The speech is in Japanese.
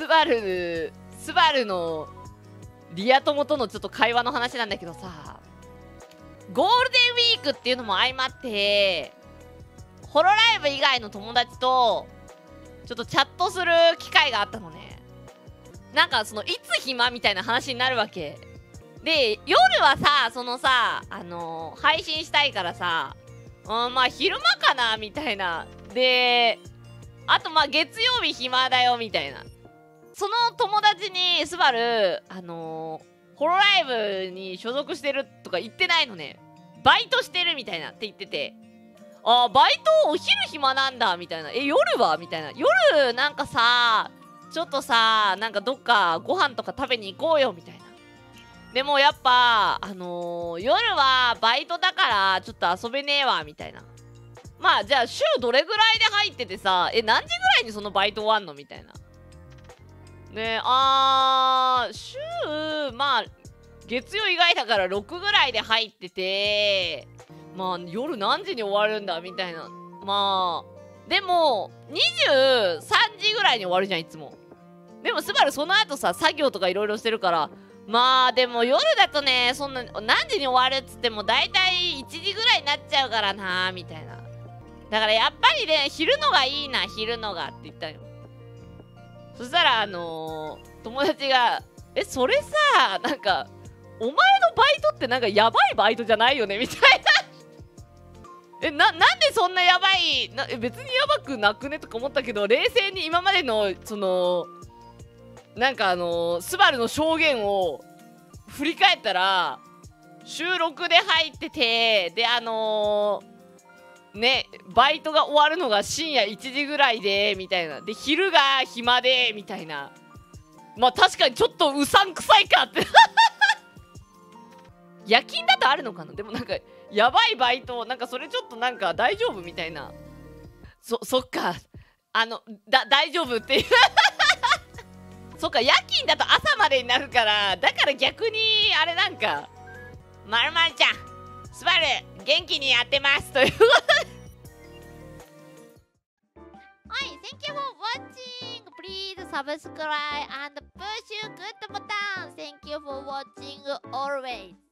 スバルのリア友とのちょっと会話の話なんだけどさ、ゴールデンウィークっていうのも相まってホロライブ以外の友達とちょっとチャットする機会があったのね。なんかそのいつ暇みたいな話になるわけで、夜はさ、そのさ配信したいからさ、まあ昼間かなみたいな。であとまあ月曜日暇だよみたいな。その友達にスバルホロライブに所属してるとか言ってないのね。バイトしてるみたいなって言ってて、あーバイトお昼暇なんだみたいな。え、夜はみたいな。夜なんかさ、ちょっとさ、なんかどっかご飯とか食べに行こうよみたいな。でもやっぱ夜はバイトだからちょっと遊べねえわみたいな。まあじゃあ週どれぐらいで入っててさ、え、何時ぐらいにそのバイト終わんのみたいな。ね、週まあ月曜以外だから6ぐらいで入ってて、まあ夜何時に終わるんだみたいな。まあでも23時ぐらいに終わるじゃんいつも。でもスバルその後さ作業とかいろいろしてるから、まあでも夜だとね、そんな何時に終わるっつっても大体1時ぐらいになっちゃうからなみたいな。だからやっぱりね、昼のがいいな、昼のがって言ったよ。そしたら友達が「え、それさ、なんかお前のバイトってなんかやばいバイトじゃないよね」みたいな「え、なんでそんなやばいな、別にやばくなくね」とか思ったけど、冷静に今までのそのなんかスバルの証言を振り返ったら、収録で入ってて、でね、バイトが終わるのが深夜1時ぐらいでみたいな。で昼が暇でみたいな。まあ確かにちょっとうさんくさいかって夜勤だとあるのかな。でもなんかやばいバイト、なんかそれちょっとなんか大丈夫みたいな。そっか大丈夫っていうそっか、夜勤だと朝までになるから、だから逆にあれ、なんか「まるまるちゃんスバル元気にやってます」ということではい、Thank you for watching! Please subscribe and push your good button! Thank you for watching always!